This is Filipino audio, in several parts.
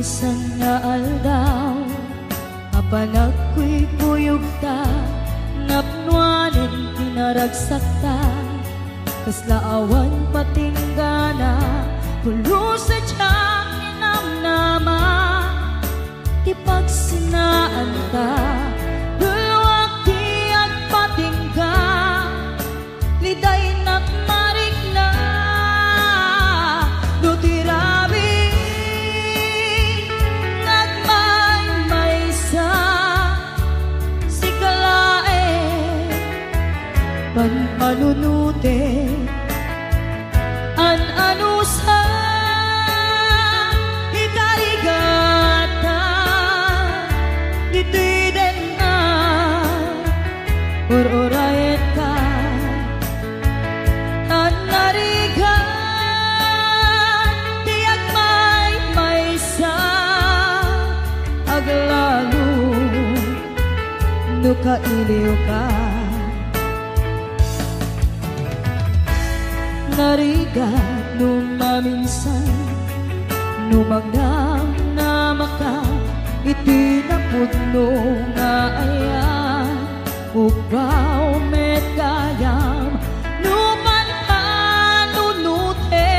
minsan naaldaw Apanag ko'y puyugta Napnuanin pinaragsak ta Kaslaawan patinggana Pulo sa tiyak inamnama Di pagsinaan ta Bulwag di at patingga Liday nakma Manunute An-anusa Hikarigata Dito'y dena Or-oraeta An-narigan Tiyak may-maysa Aglalo Nukailiw ka Narigat numaminsan Numagdang na maka Itinapuno nga ayan Ubaw met kayam Numan panunute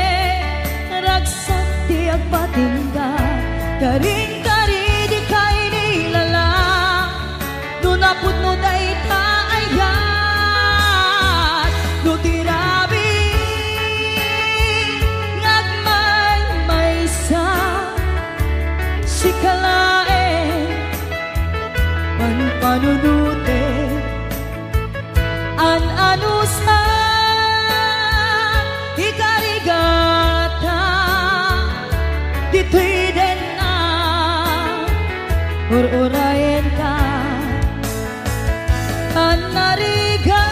Ragsak di agpatinda Karing-kari di kay nilala Nunapuno day taayat Nutira Panunute An-anusa Hikarigata Dito'y dena Or-orayen ka An-narigan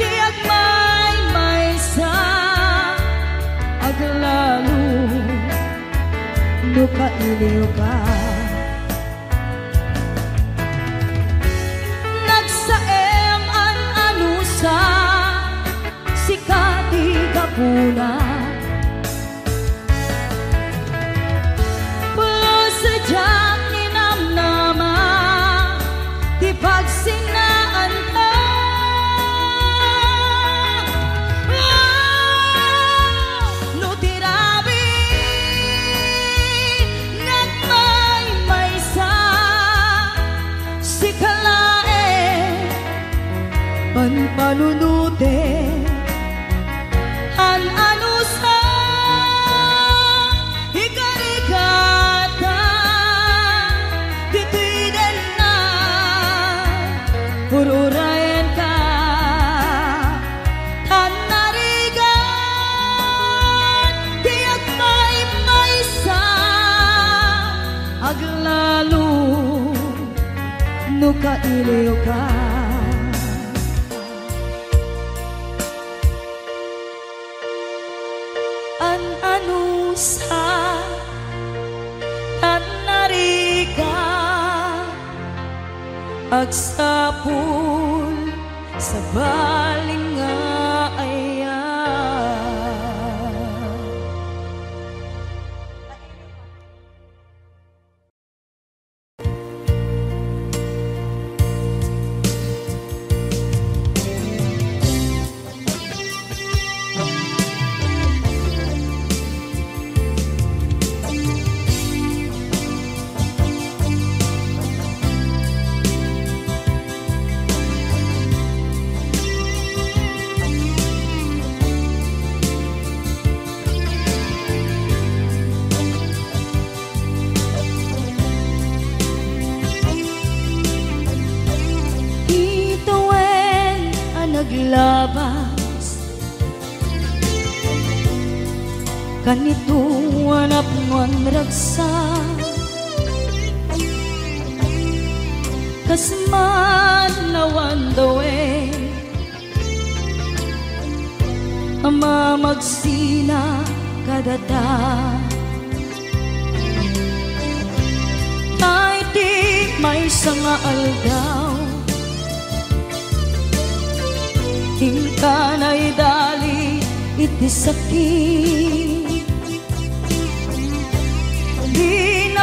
Tiyak may-maysa Aglalo Nukailiw ka Pula Pulo sadyang ninamnama Di pagsinaan ka Nutirabi Nagmay-maysa Sikalae Panpanunute An-anusa Hikarigata Dito'y dena Or-orayen ka An-narigan Tiyak may-maysa Aglalo Nukailiw ka Sa An-nariga Agsapul Sa balinga Aya Labas Ganitong wanap ng ragsak Kasman na wandaway Ama magsina kadata Ay di may sangaal daw Hinta na'y dali itisakit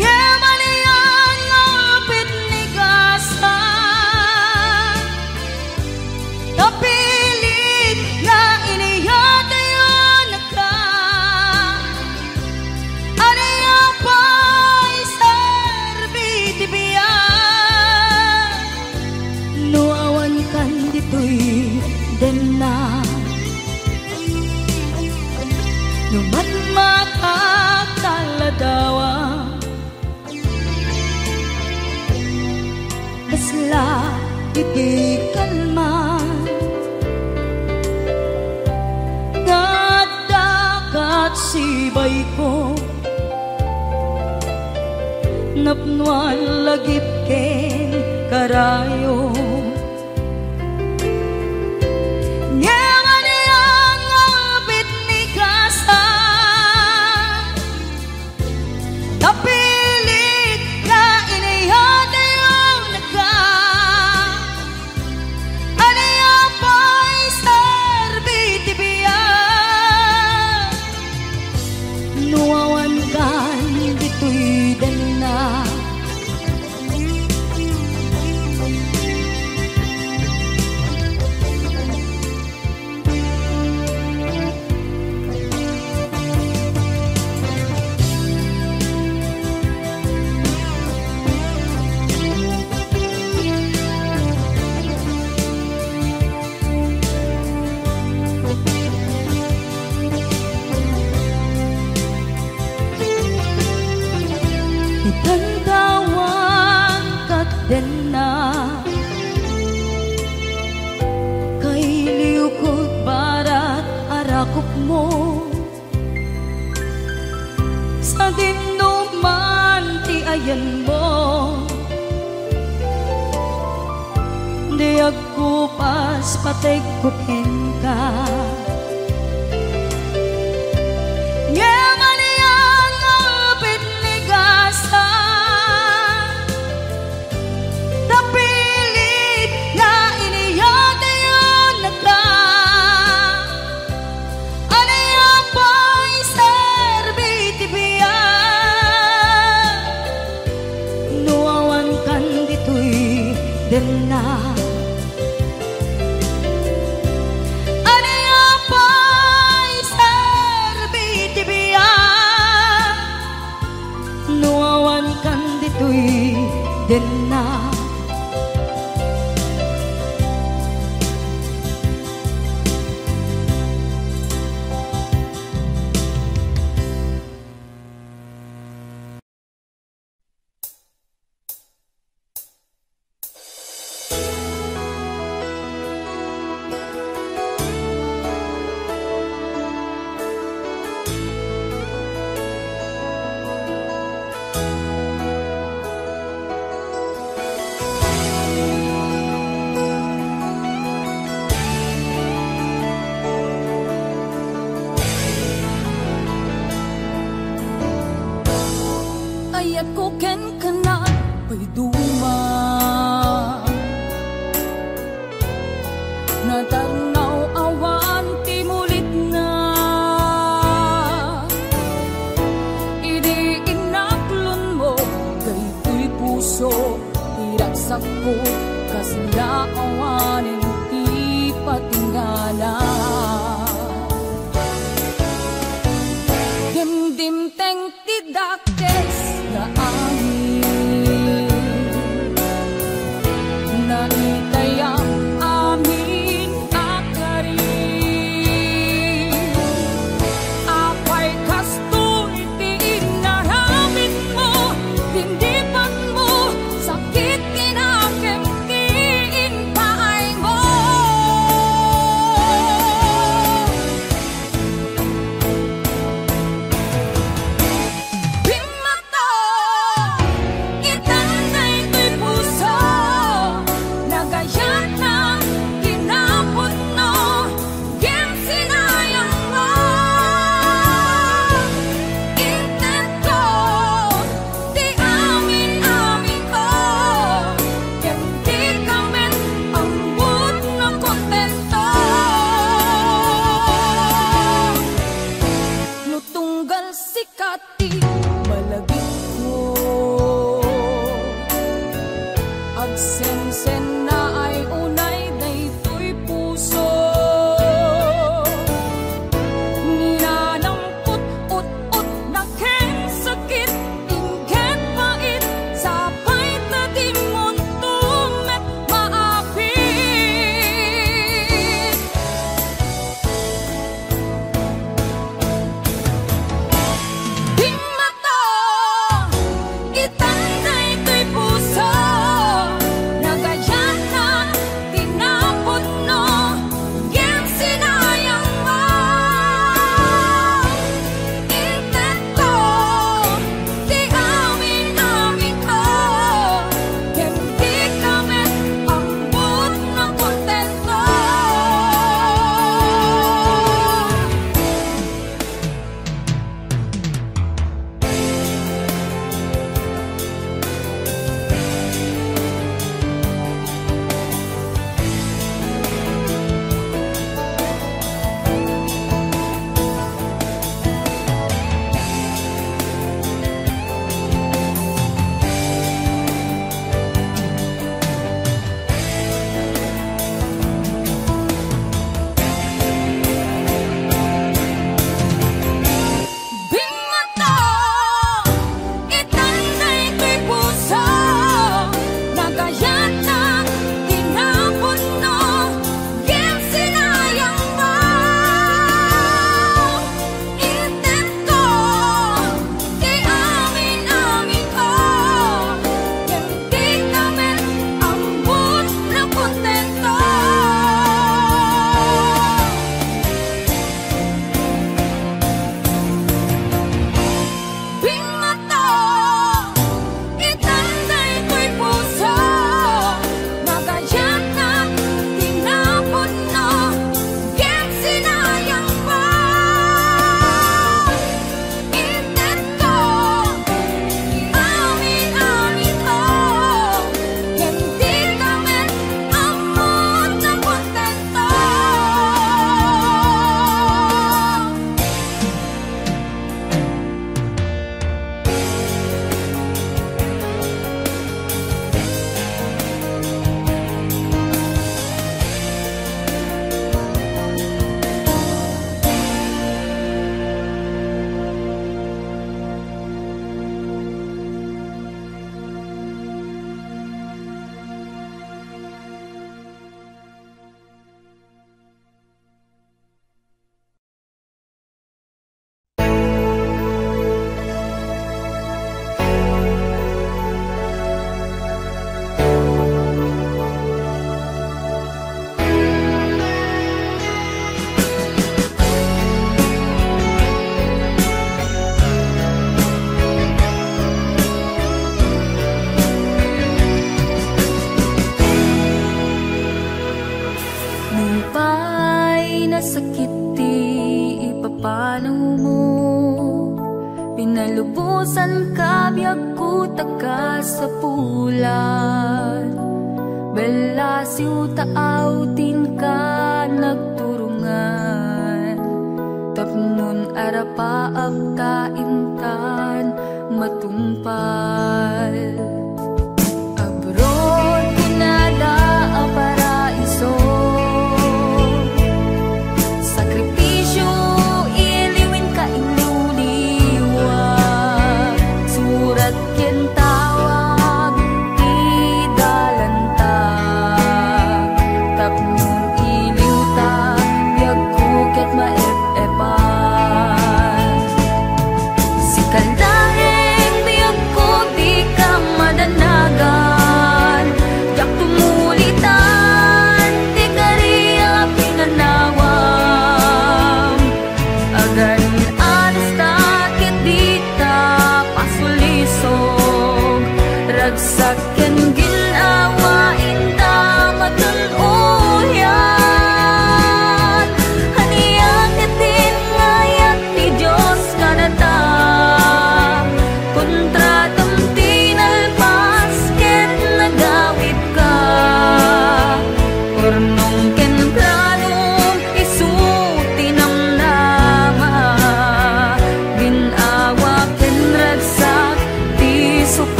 Ngayon ang lapit ni Gasa, napilit na iniyatayo na ka. Aniya pa'y sarbitibiyan, nuawan kan dito'y dena. Numat mata taladawa, kasla itikan man, nadakat sibay ko, napnuan lagip ken karayo. Napilit ka inayatayong nagka, anayapay sarbitibiyan, nuawan kan dito'y dana. Itandawang kagdana, kay liukot barat arakop mo, sa dinuman tiayan mo, di agkupas patay kukin ka. Dena, aniya pa'y sarbitibiyan, nuawan kan dito'y dena. Pag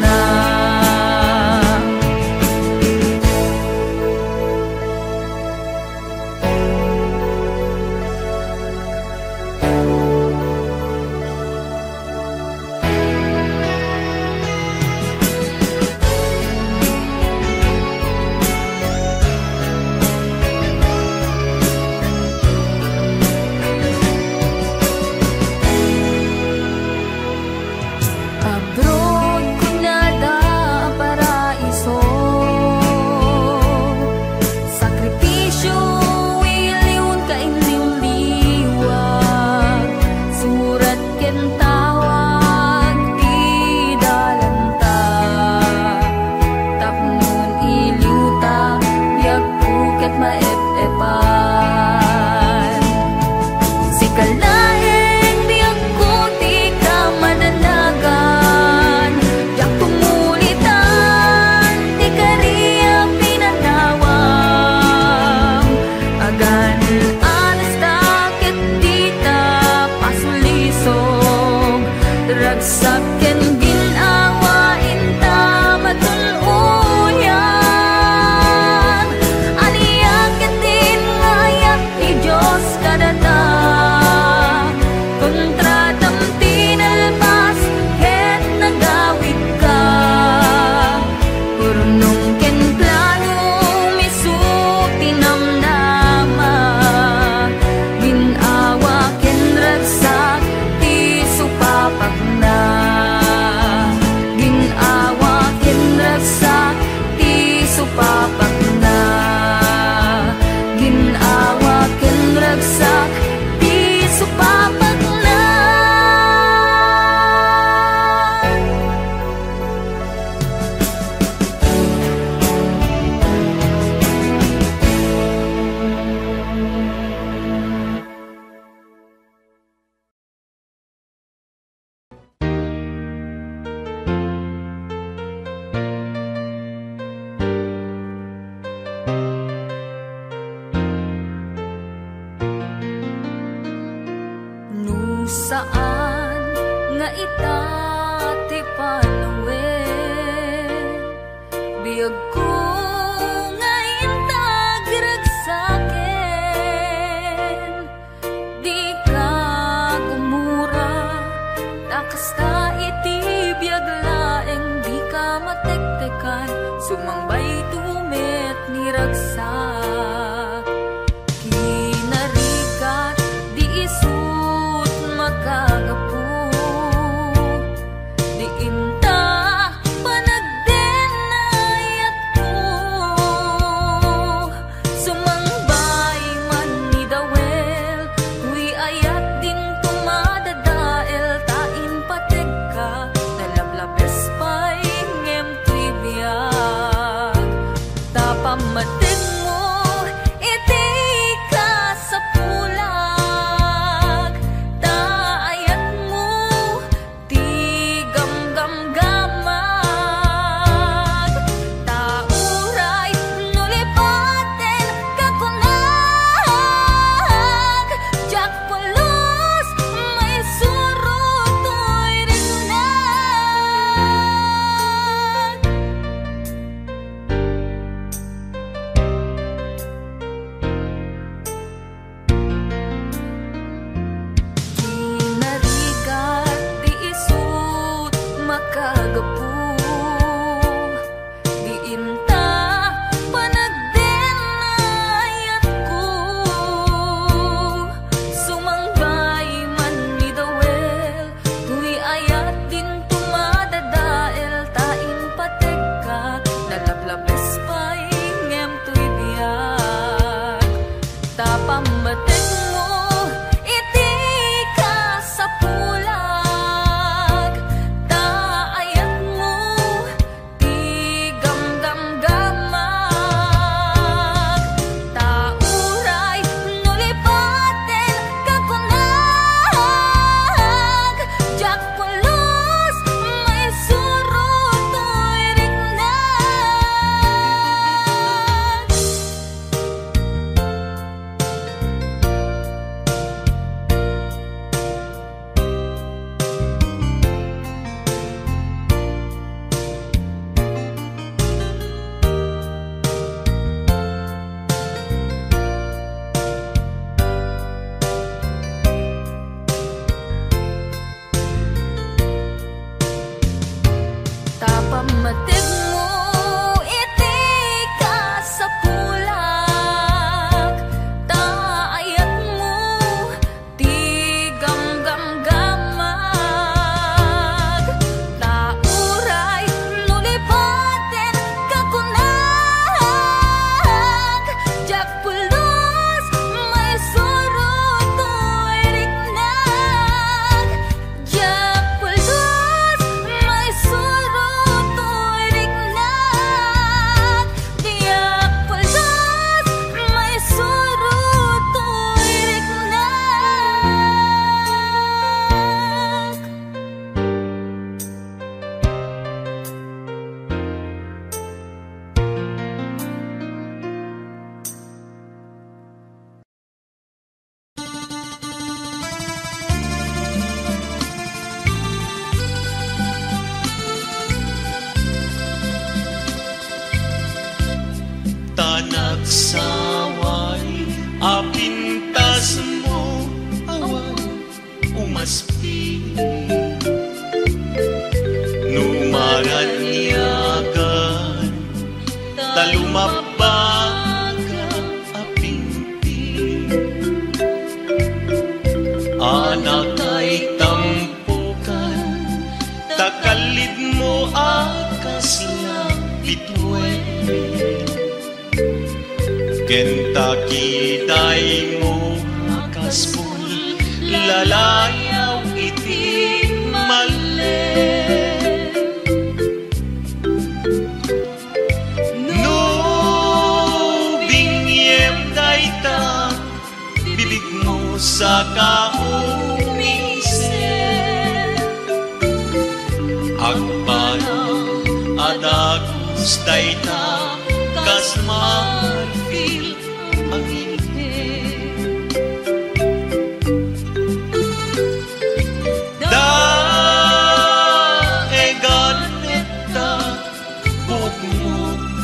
na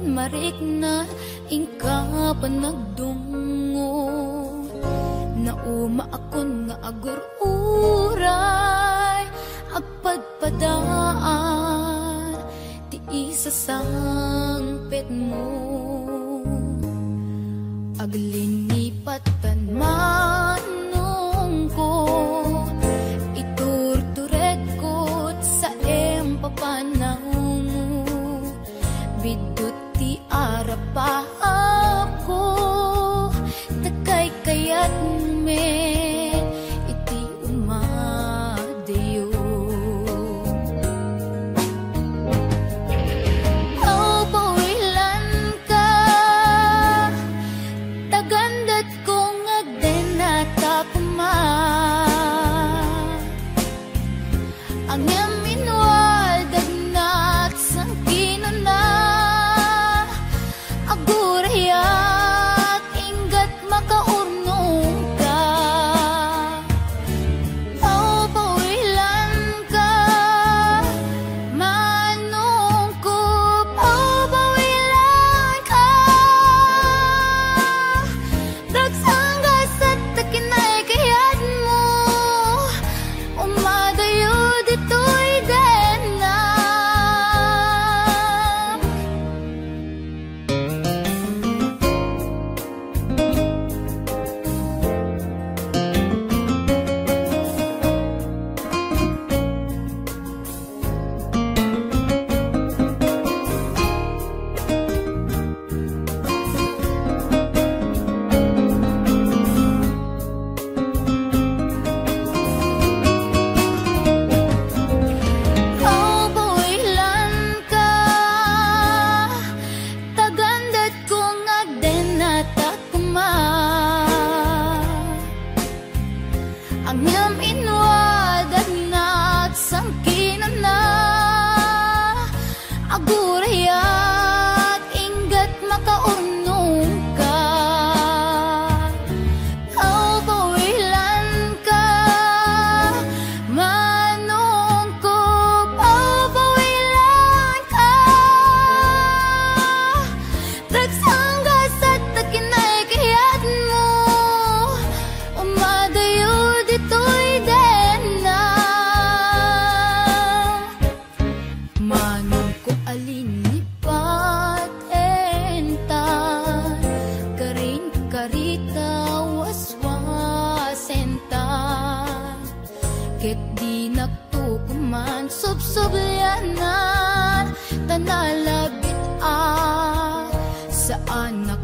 marik na inka pa nagdungo na uma akon nga agururay agpadpadaan ti isa sangpet mo aglinipat panmanong ko iturturet ko't sa empapanaw bidot ti arapa ako takay kayat me iti umadayo pawilan ka tagandat kong agden at akuma ang yaminwadag na at sangkino na Ket di nagtukuman subsubyanan tanalabit sa anak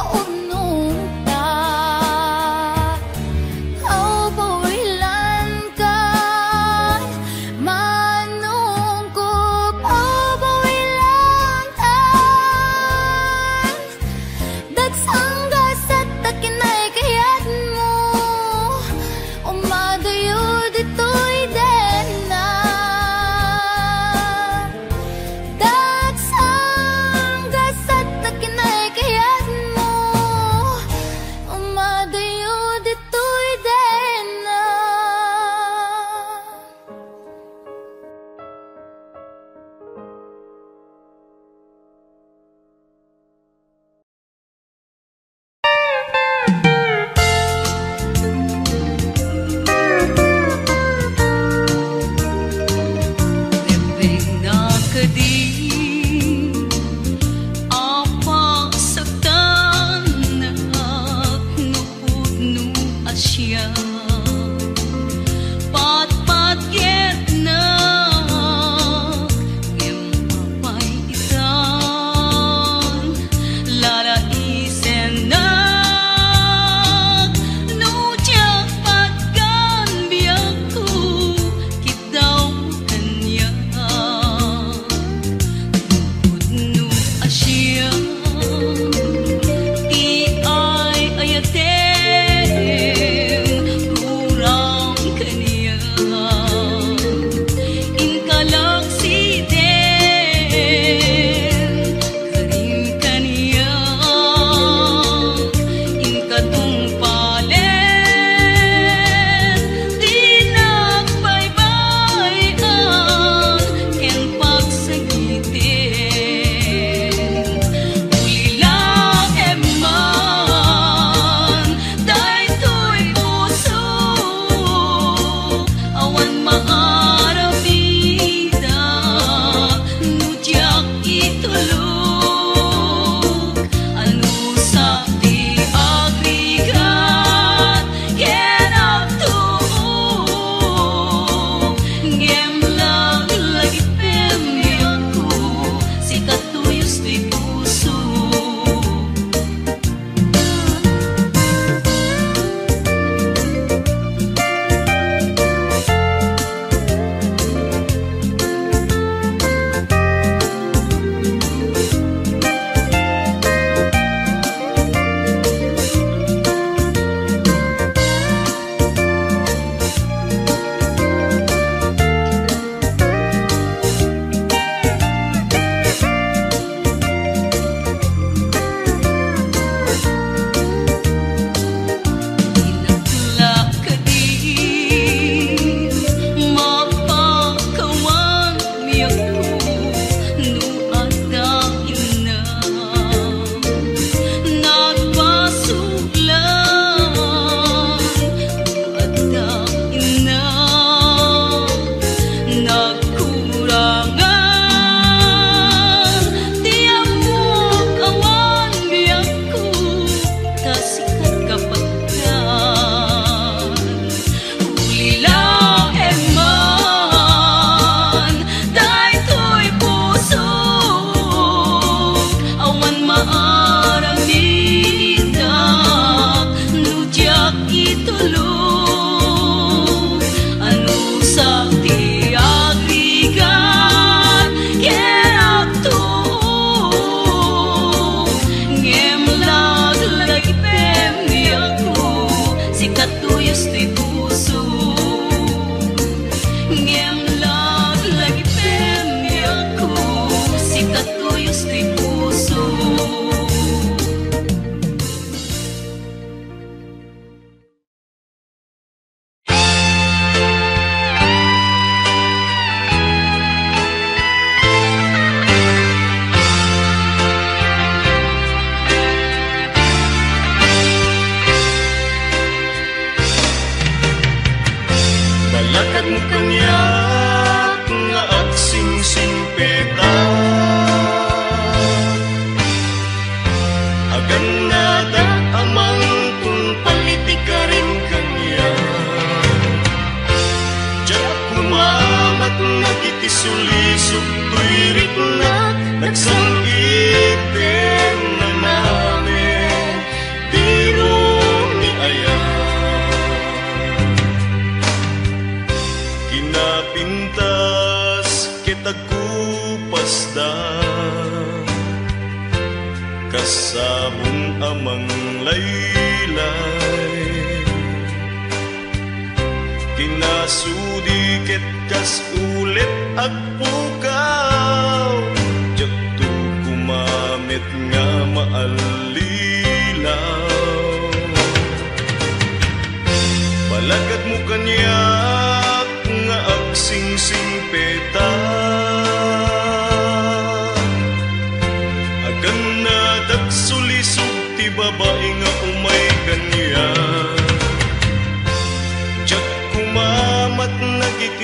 kaunong ta.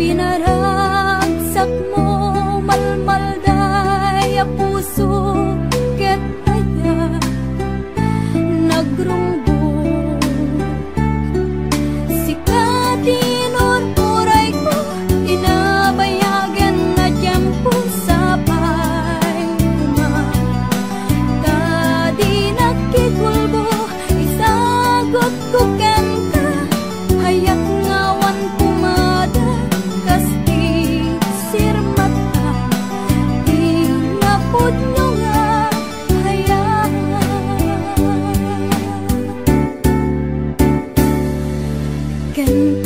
Pinagpala Tuy